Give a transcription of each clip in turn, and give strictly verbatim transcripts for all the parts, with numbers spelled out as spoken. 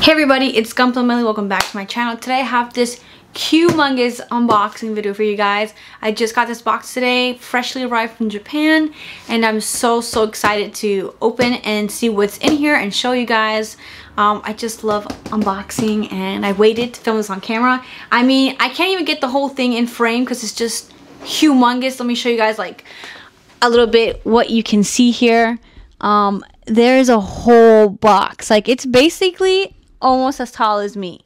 Hey everybody, it's GunplaMeli. Welcome back to my channel. Today I have this humongous unboxing video for you guys. I just got this box today, freshly arrived from Japan, and I'm so so excited to open and see what's in here and show you guys. Um, I just love unboxing and I waited to film this on camera. I mean, I can't even get the whole thing in frame because it's just humongous. Let me show you guys like a little bit what you can see here. Um, there's a whole box. Like, it's basically almost as tall as me.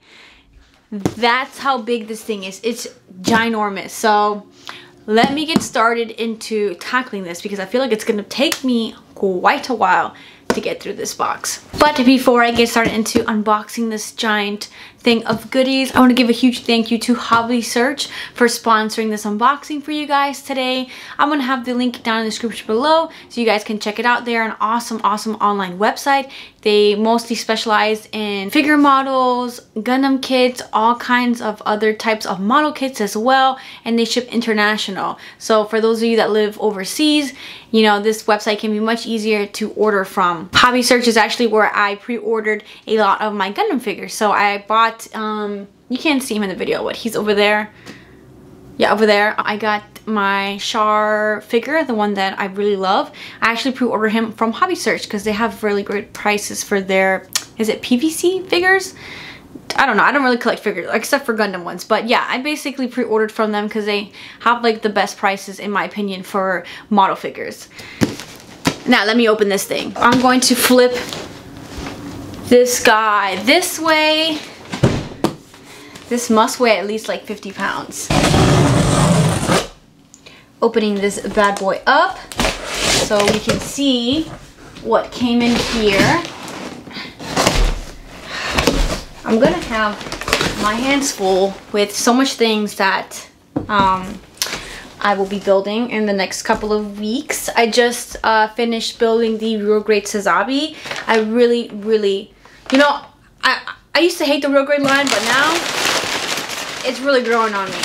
That's how big this thing is. It's ginormous. So let me get started into tackling this because I feel like it's gonna take me quite a while to get through this box. But before I get started into unboxing this giant thing of goodies, I want to give a huge thank you to Hobby Search for sponsoring this unboxing for you guys today. I'm gonna have the link down in the description below so you guys can check it out. They're an awesome awesome online website. They mostly specialize in figure models, Gundam kits, all kinds of other types of model kits as well, and they ship international. So for those of you that live overseas, you know, this website can be much easier to order from. Hobby Search is actually where I pre-ordered a lot of my Gundam figures. So I bought, um, you can't see him in the video, but he's over there. Yeah, over there. I got my Char figure, the one that I really love. I actually pre-ordered him from Hobby Search because they have really great prices for their, is it P V C figures? I don't know. I don't really collect figures except for Gundam ones. But yeah, I basically pre-ordered from them because they have like the best prices in my opinion for model figures. Now let me open this thing. I'm going to flip this guy this way. This must weigh at least like fifty pounds. Opening this bad boy up so we can see what came in here. I'm gonna have my hands full with so much things that um, I will be building in the next couple of weeks. I just uh, finished building the Real Grade Sazabi. I really, really, you know, I, I used to hate the Real Grade line, but now it's really growing on me.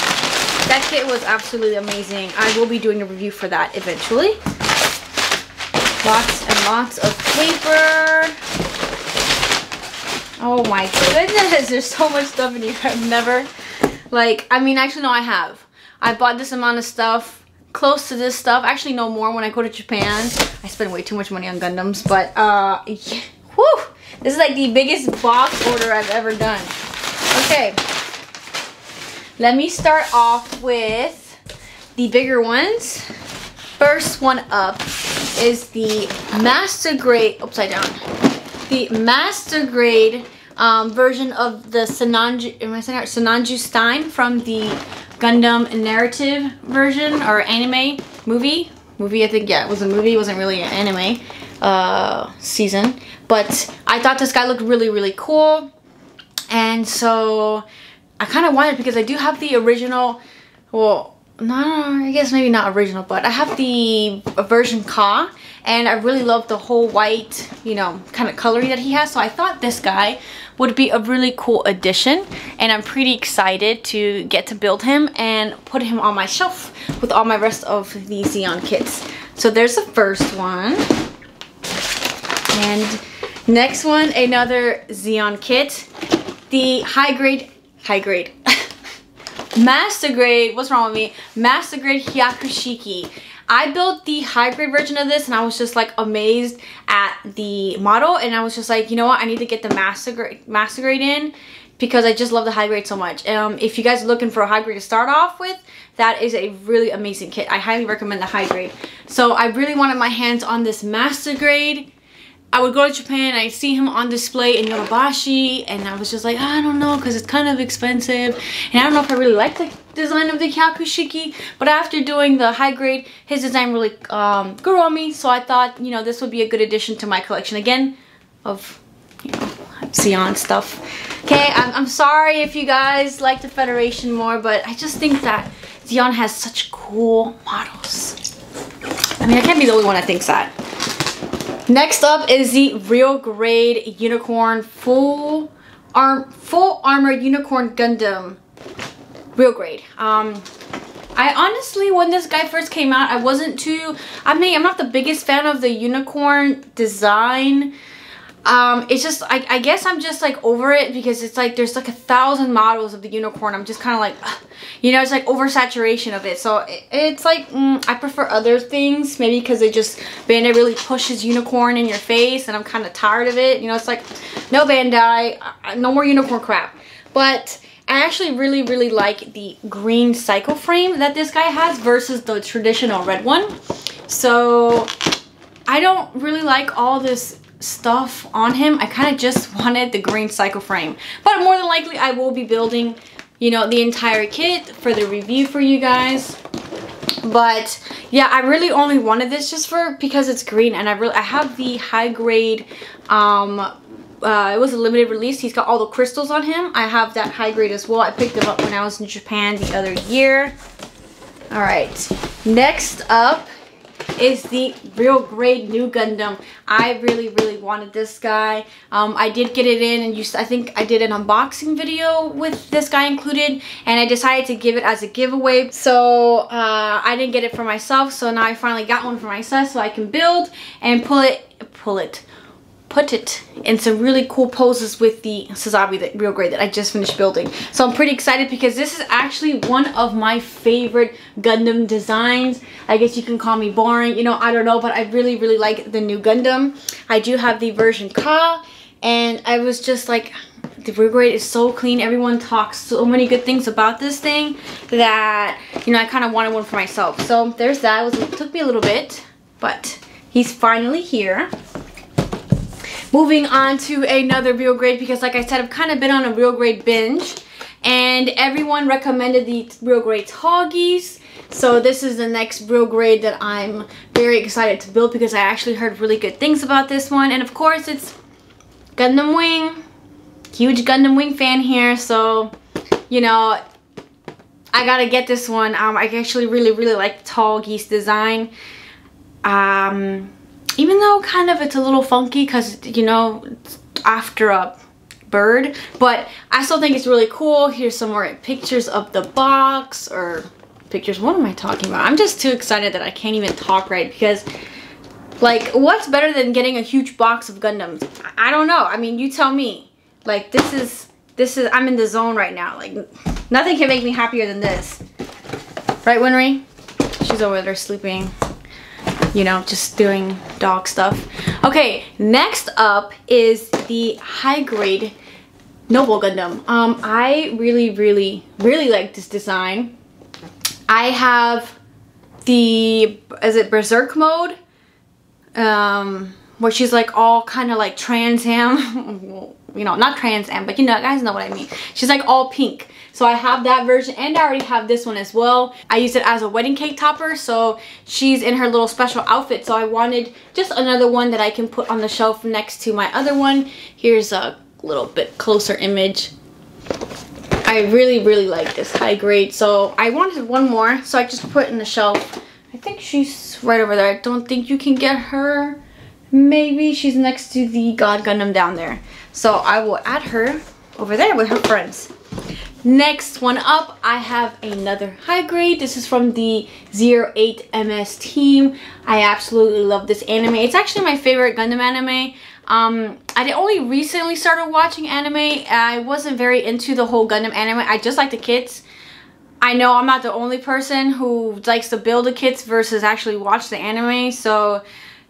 That kit was absolutely amazing. I will be doing a review for that eventually. Lots and lots of paper. Oh my goodness, there's so much stuff in here. I've never, like, I mean, actually, no, I have. I bought this amount of stuff, close to this stuff. Actually, no more when I go to Japan. I spend way too much money on Gundams, but, uh, yeah. Whew! This is like the biggest box order I've ever done. Okay. Let me start off with the bigger ones. First one up is the Master Grade, upside down. The Master Grade um, version of the Sinanju, am I saying that? Sinanju Stein from the Gundam Narrative version or anime movie. Movie, I think, yeah, it was a movie. It wasn't really an anime uh, season. But I thought this guy looked really, really cool. And so I kind of wanted, because I do have the original, well, no, I guess maybe not original, but I have the version Ka, and I really love the whole white, you know, kind of coloring that he has. So I thought this guy would be a really cool addition, and I'm pretty excited to get to build him and put him on my shelf with all my rest of the Zeon kits. So there's the first one. And next one, another Zeon kit. The high grade, high grade. Master Grade, what's wrong with me? Master Grade Hyakushiki. I built the high grade version of this and I was just like amazed at the model, and I was just like, you know what, I need to get the Master Grade, Master Grade in because I just love the high grade so much. Um, if you guys are looking for a high grade to start off with, that is a really amazing kit. I highly recommend the high grade. So I really wanted my hands on this Master Grade. I would go to Japan, I'd see him on display in Yodabashi, and I was just like, I don't know, because it's kind of expensive, and I don't know if I really like the design of the Hyakushiki, but after doing the high grade, his design really um, grew on me, so I thought, you know, this would be a good addition to my collection, again, of, you know, Zeon stuff. Okay, I'm, I'm sorry if you guys like the Federation more, but I just think that Zeon has such cool models. I mean, I can't be the only one that thinks that. Next up is the Real Grade Unicorn Full Arm Full Armor Unicorn Gundam. Real Grade. Um, I honestly, when this guy first came out, I wasn't too. I mean, I'm not the biggest fan of the unicorn design. Um, it's just, I, I guess I'm just like over it, because it's like there's like a thousand models of the unicorn. I'm just kind of like, ugh. You know, it's like oversaturation of it. So it, it's like, mm, I prefer other things, maybe because they just, Bandai really pushes unicorn in your face and I'm kind of tired of it. You know, it's like, no Bandai, no more unicorn crap. But I actually really, really like the green Psycho frame that this guy has versus the traditional red one. So I don't really like all this stuff on him. I kind of just wanted the green Psycho frame, but more than likely I will be building, you know, the entire kit for the review for you guys. But yeah, I really only wanted this just for because it's green, and I really I have the high grade. Um, uh, it was a limited release. He's got all the crystals on him. I have that high grade as well. I picked them up when I was in Japan the other year. All right, next up is the Real Grade New Gundam. I really, really wanted this guy. Um, I did get it in, and you, I think I did an unboxing video with this guy included, and I decided to give it as a giveaway. So uh, I didn't get it for myself, so now I finally got one for myself so I can build and pull it, pull it, put it in some really cool poses with the Sazabi, the Real Grade that I just finished building. So I'm pretty excited because this is actually one of my favorite Gundam designs. I guess you can call me boring, you know, I don't know, but I really, really like the new Gundam. I do have the version Ka, and I was just like, the Real Grade is so clean. Everyone talks so many good things about this thing that, you know, I kind of wanted one for myself. So there's that. It, was, it took me a little bit, but he's finally here. Moving on to another Real Grade, because like I said, I've kind of been on a Real Grade binge, and everyone recommended the Real Grade Tall Geese. So this is the next Real Grade that I'm very excited to build, because I actually heard really good things about this one. And of course it's Gundam Wing. Huge Gundam Wing fan here, so you know, I gotta get this one. Um, I actually really, really like the Tall Geese design. Um... Even though kind of it's a little funky because, you know, it's after a bird. But I still think it's really cool. Here's some more pictures of the box or pictures. What am I talking about? I'm just too excited that I can't even talk right, because, like, what's better than getting a huge box of Gundams? I don't know. I mean, you tell me. Like, this is, this is, I'm in the zone right now. Like, nothing can make me happier than this. Right, Winry? She's over there sleeping. You know, just doing dog stuff. Okay, next up is the high grade Noble Gundam. Um, I really, really, really like this design. I have the, is it Berserk Mode? Um, where she's like all kind of like Trans Am. You know, not Trans Am, but you know, guys know what I mean. She's like all pink. So I have that version, and I already have this one as well. I used it as a wedding cake topper, so she's in her little special outfit. So I wanted just another one that I can put on the shelf next to my other one. Here's a little bit closer image. I really, really like this high grade. So I wanted one more, so I just put it in the shelf. I think she's right over there. I don't think you can get her. Maybe she's next to the God Gundam down there. So I will add her over there with her friends. Next one up, I have another high grade. This is from the Zero eight M S Team. I absolutely love this anime. It's actually my favorite Gundam anime. Um, I only recently started watching anime. I wasn't very into the whole Gundam anime. I just like the kits. I know I'm not the only person who likes to build the kits versus actually watch the anime. So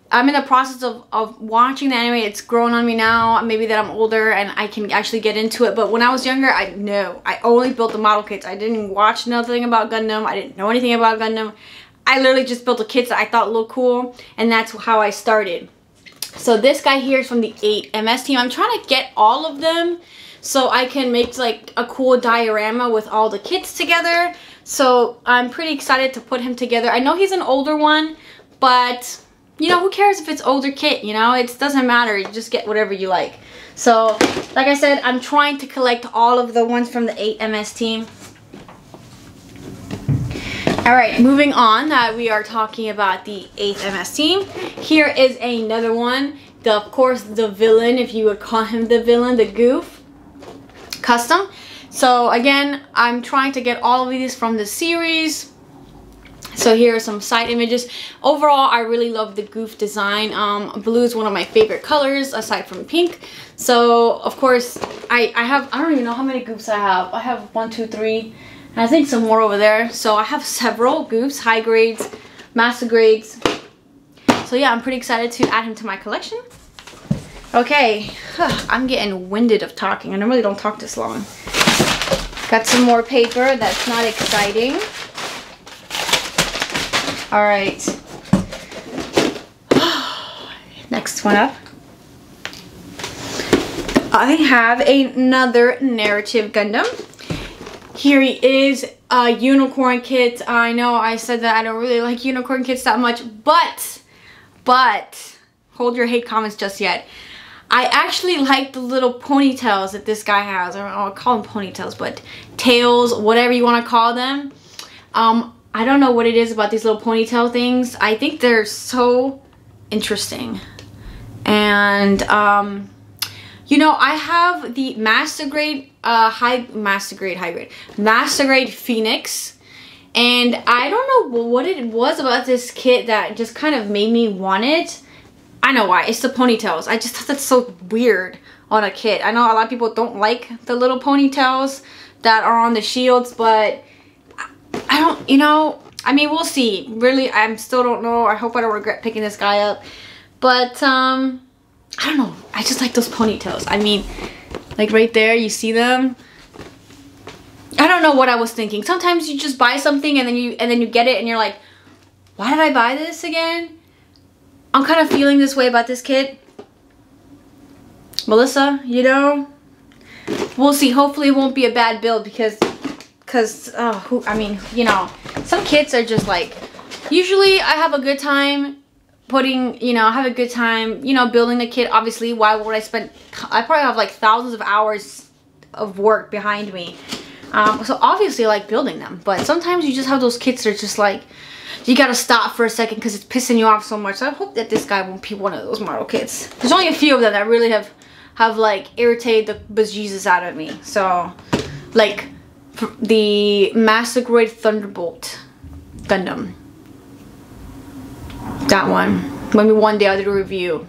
I'm in the process of, of watching the anime. It's grown on me now, maybe that I'm older and I can actually get into it. But when I was younger, I no, I only built the model kits. I didn't watch nothing about Gundam. I didn't know anything about Gundam. I literally just built the kits that I thought looked cool, and that's how I started. So this guy here is from the eight M S Team. I'm trying to get all of them so I can make like a cool diorama with all the kits together. So I'm pretty excited to put him together. I know he's an older one, but you know, who cares if it's older kit, you know? It doesn't matter. You just get whatever you like. So, like I said, I'm trying to collect all of the ones from the eight M S Team. Alright, moving on. Uh, we are talking about the eight M S Team. Here is another one. The, of course, the villain, if you would call him the villain, the Gouf Custom. So, again, I'm trying to get all of these from the series. So here are some side images. Overall, I really love the Gouf design. Um, blue is one of my favorite colors, aside from pink. So, of course, I, I have, I don't even know how many Goufs I have. I have one, two, three, and I think some more over there. So I have several Goufs, high grades, master grades. So yeah, I'm pretty excited to add him to my collection. Okay, I'm getting winded of talking. I normally don't talk this long. Got some more paper, that's not exciting. All right, next one up. I have another Narrative Gundam. Here he is, a unicorn kit. I know I said that I don't really like unicorn kits that much, but, but, hold your hate comments just yet. I actually like the little ponytails that this guy has. I don't know, I'll call them ponytails, but tails, whatever you want to call them. Um. I don't know what it is about these little ponytail things. I think they're so interesting. And, um, you know, I have the Master Grade, uh, high, Master Grade, high grade, Master Grade Phoenix. And I don't know what it was about this kit that just kind of made me want it. I know why, it's the ponytails. I just thought that's so weird on a kit. I know a lot of people don't like the little ponytails that are on the shields, but I don't, you know, I mean, we'll see. Really, I still don't know. I hope I don't regret picking this guy up. But, um, I don't know. I just like those ponytails. I mean, like right there, you see them. I don't know what I was thinking. Sometimes you just buy something and then you, and then you get it and you're like, why did I buy this again? I'm kind of feeling this way about this kit. Melissa, you know, we'll see. Hopefully it won't be a bad build because... Cause, uh, who, I mean, you know, some kits are just like, usually I have a good time putting, you know, I have a good time, you know, building a kit. Obviously, why would I spend, I probably have like thousands of hours of work behind me. Um, so obviously I like building them, but sometimes you just have those kits that are just like, you gotta stop for a second because it's pissing you off so much. So I hope that this guy won't be one of those model kits. There's only a few of them that really have, have like irritated the bejesus out of me. So, like... the Master Grade Thunderbolt Gundam. That one. Maybe one day I'll do a review.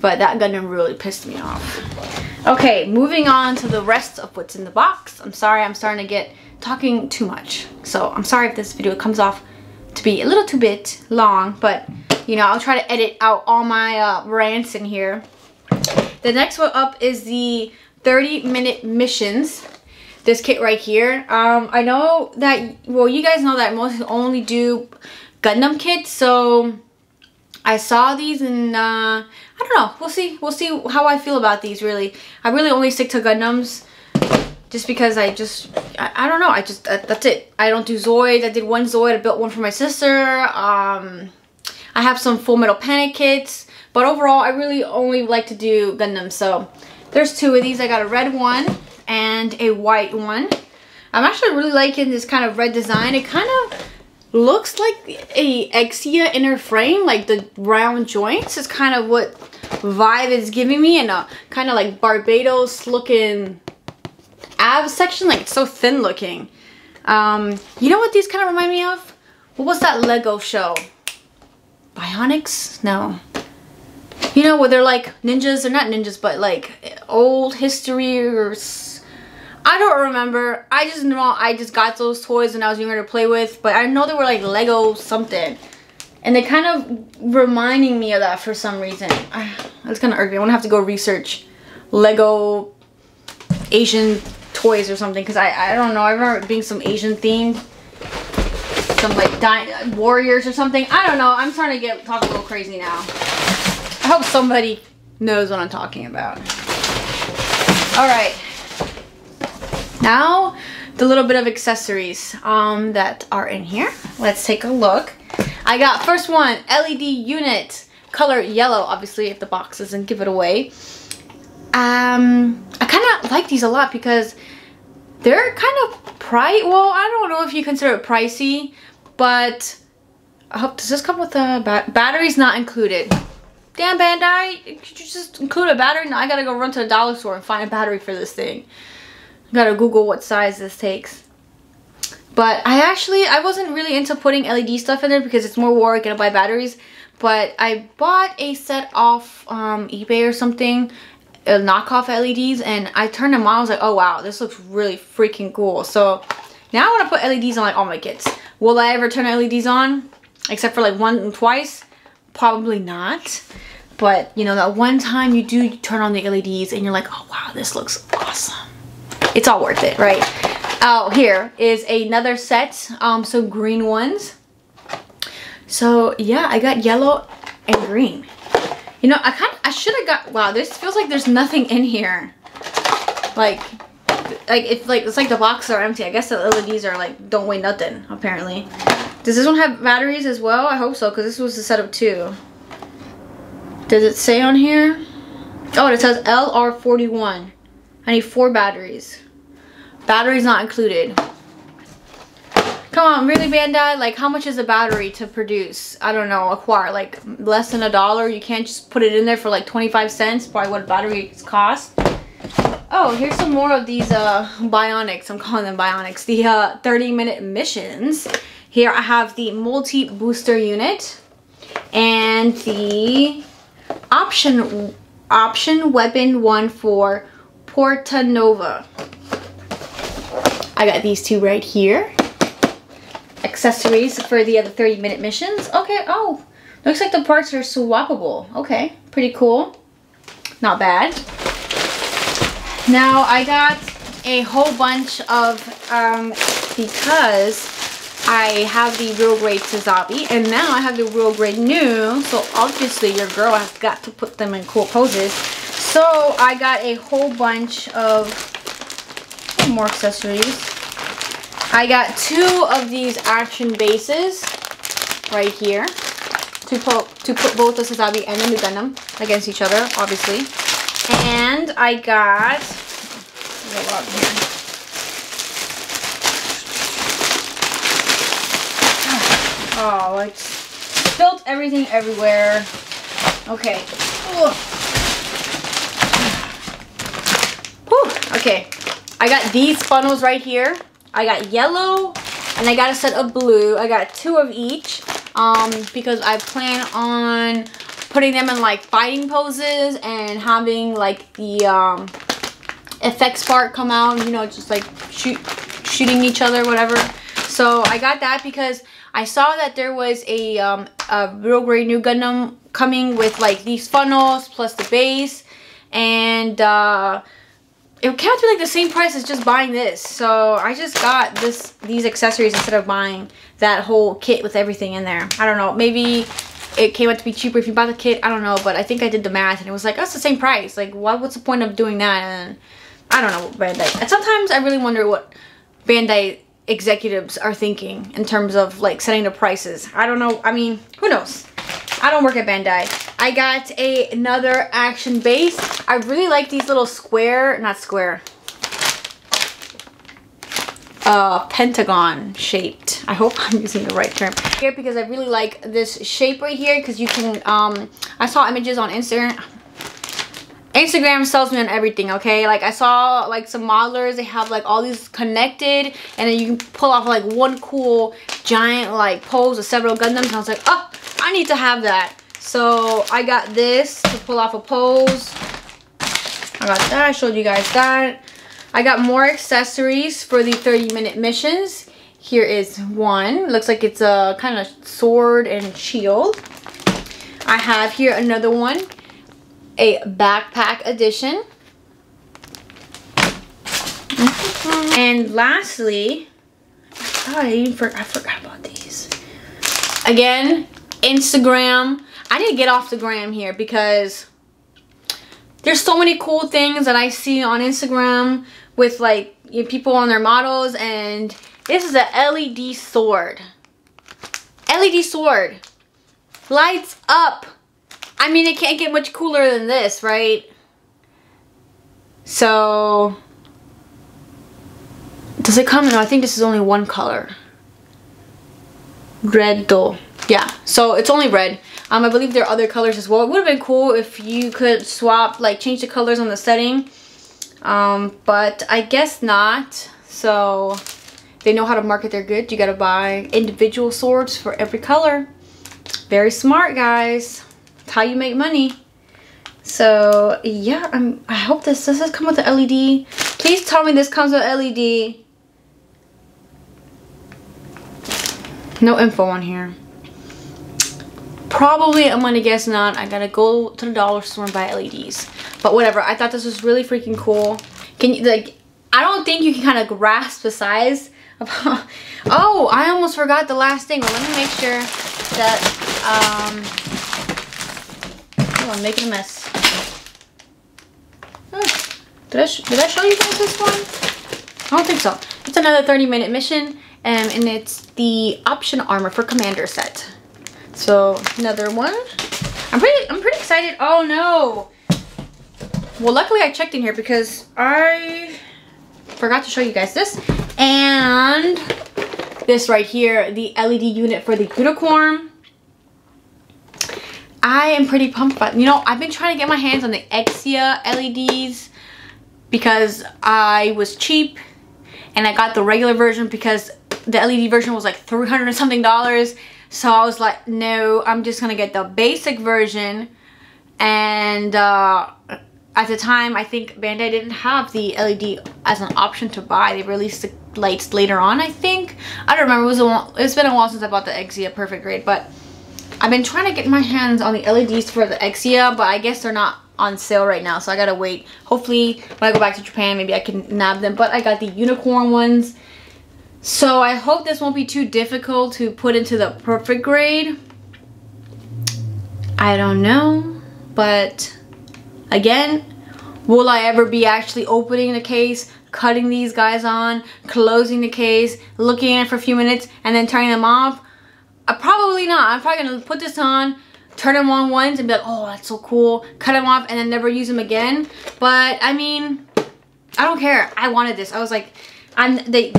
But that Gundam really pissed me off. Okay, moving on to the rest of what's in the box. I'm sorry I'm starting to get talking too much. So I'm sorry if this video comes off to be a little too bit long. But, you know, I'll try to edit out all my uh, rants in here. The next one up is the thirty minute missions. This kit right here. Um, I know that, well, you guys know that I mostly only do Gundam kits, so I saw these and uh, I don't know. We'll see. We'll see how I feel about these, really. I really only stick to Gundams just because I just, I, I don't know. I just, that, that's it. I don't do Zoids. I did one Zoid. I built one for my sister. Um, I have some Full Metal Panic kits, but overall, I really only like to do Gundams. So there's two of these. I got a red one and a white one. I'm actually really liking this kind of red design. It kind of looks like a Exia inner frame, like the round joints is kind of what vibe it's giving me, and a kind of like Barbados looking ab section, like it's so thin looking. Um, you know what these kind of remind me of? What was that Lego show? Bionics? No. You know, where they're like ninjas, they're not ninjas, but like old history or... I don't remember. I just know I just got those toys when I was younger to play with, but I know they were like Lego something. And they kind of reminding me of that for some reason. That's kind of irking. I'm gonna have to go research Lego Asian toys or something, because I, I don't know. I remember it being some Asian themed. Some like di warriors or something. I don't know. I'm starting to get talk a little crazy now. I hope somebody knows what I'm talking about. All right. Now, the little bit of accessories um, that are in here. Let's take a look. I got first one, L E D unit, color yellow, obviously, if the box doesn't give it away. Um, I kind of like these a lot because they're kind of pricey. Well, I don't know if you consider it pricey, but I hope, does this come with a bat batteries not included? Damn, Bandai, could you just include a battery? No, I gotta go run to the dollar store and find a battery for this thing. Gotta Google what size this takes. But I actually, I wasn't really into putting L E D stuff in there because it's more work, gonna buy batteries. But I bought a set off um, eBay or something, a knockoff L E Ds, and I turned them on. I was like, oh wow, this looks really freaking cool. So now I want to put L E Ds on like all my kits. Will I ever turn L E Ds on? Except for like one and twice? Probably not. But you know, that one time you do you turn on the L E Ds and you're like, oh wow, this looks awesome. It's all worth it, right? Oh, here is another set, um, some green ones. So yeah, I got yellow and green. You know, I kind of, I should have got, wow, this feels like there's nothing in here. Like, like it's like, it's like the boxes are empty. I guess the L E Ds are like, don't weigh nothing, apparently. Does this one have batteries as well? I hope so, because this was the setup too. Does it say on here? Oh, it says L R forty-one. I need four batteries. Batteries not included. Come on, really, Bandai? Like, how much is a battery to produce? I don't know, acquire, like, less than a dollar? You can't just put it in there for, like, twenty-five cents, probably what batteries cost. Oh, here's some more of these, uh, bionics. I'm calling them bionics. The, uh, thirty-minute missions. Here I have the multi-booster unit and the option, option weapon one for Porta Nova. I got these two right here. Accessories for the other thirty minute missions. Okay, oh, looks like the parts are swappable. Okay, pretty cool. Not bad. Now I got a whole bunch of, um, because I have the Real Grade Sazabi and now I have the Real Grade New, so obviously your girl has got to put them in cool poses. So I got a whole bunch of more accessories. I got two of these action bases right here to put to put both the Sazabi and the New Gundam against each other, obviously. And I got a lot here. Oh, like spilled everything everywhere. Okay. Whew. Okay. I got these funnels right here. I got yellow and I got a set of blue. I got two of each um, because I plan on putting them in like fighting poses and having like the um, effects part come out, you know, just like shoot, shooting each other, whatever. So I got that because I saw that there was a, um, a Real Grade New Gundam coming with like these funnels plus the base, and uh, it came out to like the same price as just buying this, so I just got this these accessories instead of buying that whole kit with everything in there. I don't know, maybe it came out to be cheaper if you bought the kit, I don't know, but I think I did the math and it was like, that's oh, the same price, like what, what's the point of doing that? And I don't know, Bandai. And sometimes I really wonder what Bandai executives are thinking in terms of like setting the prices. I don't know, I mean, who knows? I don't work at Bandai. I got a, another action base. I really like these little square, not square, uh, pentagon shaped. I hope I'm using the right term here because I really like this shape right here because you can, um, I saw images on Instagram. Instagram sells me on everything, okay? Like I saw like some modelers, they have like all these connected and then you can pull off like one cool giant like pose with several Gundams and I was like, oh, I need to have that. So I got this to pull off a pose. I got that, I showed you guys that. I got more accessories for the thirty minute missions. Here is one, looks like it's a kind of sword and shield. I have here another one, a backpack edition. And lastly, oh, I even for I forgot about these. Again, Instagram. I need to get off the gram here because there's so many cool things that I see on Instagram with like you know, people on their models, and this is a L E D sword. L E D sword. Lights up. I mean, it can't get much cooler than this, right? So, does it come in? I think this is only one color. Red dull. Yeah, so it's only red. Um, I believe there are other colors as well. It would have been cool if you could swap, like change the colors on the setting. Um, but I guess not. So, They know how to market their goods. You gotta buy individual swords for every color. Very smart, guys. It's how you make money. So yeah, I'm, I hope this, this has come with an L E D. Please tell me this comes with L E D. No info on here. Probably, I'm gonna guess not. I gotta go to the dollar store and buy L E Ds. But whatever, I thought this was really freaking cool. Can you, like, I don't think you can kind of grasp the size of how... Oh, I almost forgot the last thing. Well, let me make sure that, um... oh, I'm making a mess. Hmm. Did I, sh did I show you guys this one? I don't think so. It's another thirty-minute mission, and, and it's the option armor for commander set. So another one. I'm pretty I'm pretty excited. Oh no. Well, luckily I checked in here because I forgot to show you guys this. And this right here, the L E D unit for the unicorn. I am pretty pumped about it. You know, I've been trying to get my hands on the Exia L E Ds because I was cheap and I got the regular version because the L E D version was like three hundred and something dollars. So I was like, no, I'm just gonna get the basic version. And uh, at the time, I think Bandai didn't have the L E D as an option to buy. They released the lights later on, I think. I don't remember. It was a while, it's been a while since I bought the Exia Perfect Grade, but I've been trying to get my hands on the L E Ds for the Exia, but I guess they're not on sale right now, so I gotta wait. Hopefully, when I go back to Japan, maybe I can nab them. But I got the unicorn ones. So I hope this won't be too difficult to put into the perfect grade. I don't know, but again, will I ever be actually opening the case, cutting these guys on, closing the case, looking at it for a few minutes, and then turning them off? Uh, probably not. I'm probably gonna put this on, turn them on once, and be like, oh, that's so cool, cut them off, and then never use them again. But I mean, I don't care. I wanted this. I was like, I'm they.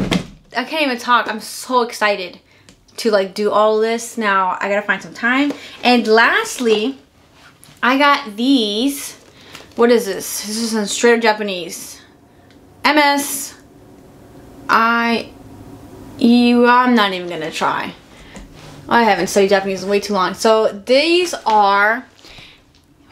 I can't even talk. I'm so excited to like do all this. Now I gotta find some time. And lastly, I got these. What is this? This is in straight up Japanese. M S. I. You. I'm not even gonna try. I haven't studied Japanese in way too long. So these are.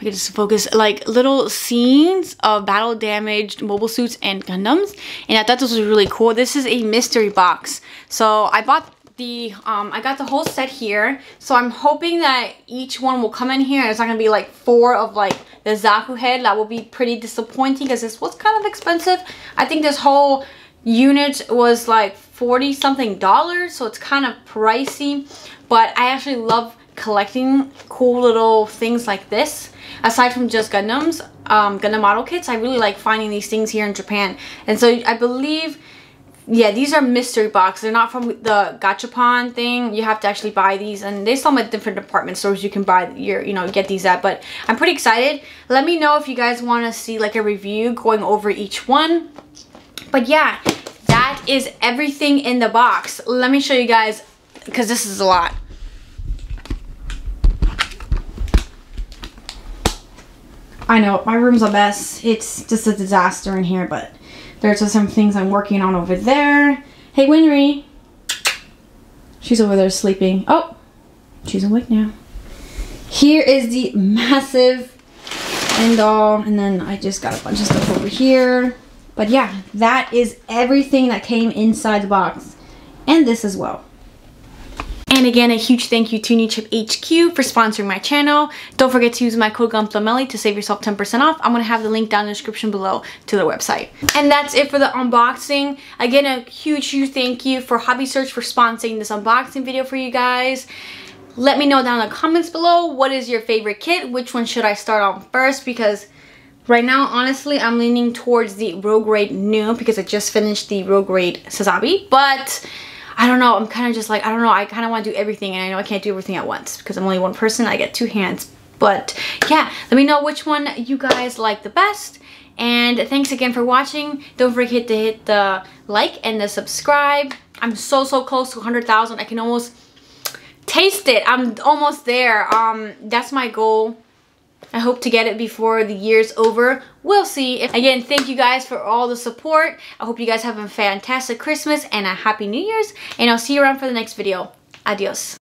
We can just focus like little scenes of battle damaged mobile suits and Gundams, and I thought this was really cool. This is a mystery box, so I bought the um I got the whole set here, so I'm hoping that each one will come in here and it's not gonna be like four of like the Zaku head. That will be pretty disappointing because this was kind of expensive. I think this whole unit was like forty something dollars, so it's kind of pricey, but I actually love collecting cool little things like this. Aside from just Gundams, um, Gundam model kits, I really like finding these things here in Japan. And so I believe, yeah, these are mystery box. They're not from the gachapon thing. You have to actually buy these, and they sell them at different department stores. You can buy your, you know, get these at. But I'm pretty excited. Let me know if you guys want to see like a review going over each one. But yeah, that is everything in the box. Let me show you guys because this is a lot. I know, my room's a mess. It's just a disaster in here, but there's just some things I'm working on over there. Hey, Winry. She's over there sleeping. Oh, she's awake now. Here is the massive end all, and then I just got a bunch of stuff over here. But yeah, that is everything that came inside the box, and this as well. And again, a huge thank you to new type H Q for sponsoring my channel. Don't forget to use my code GunplaMeli to save yourself ten percent off. I'm going to have the link down in the description below to their website. And that's it for the unboxing. Again, a huge, huge thank you for Hobby Search for sponsoring this unboxing video for you guys. Let me know down in the comments below, what is your favorite kit? Which one should I start on first? Because right now, honestly, I'm leaning towards the Real Grade New because I just finished the Real Grade Sazabi. But... I don't know, I'm kind of just like, I don't know, I kind of want to do everything, and I know I can't do everything at once because I'm only one person, I get two hands. But yeah, let me know which one you guys like the best, and thanks again for watching. Don't forget to hit the like and the subscribe. I'm so, so close to one hundred thousand. I can almost taste it. I'm almost there. Um, that's my goal. I hope to get it before the year's over. We'll see. Again, thank you guys for all the support. I hope you guys have a fantastic Christmas and a happy New Year's, and I'll see you around for the next video. Adios.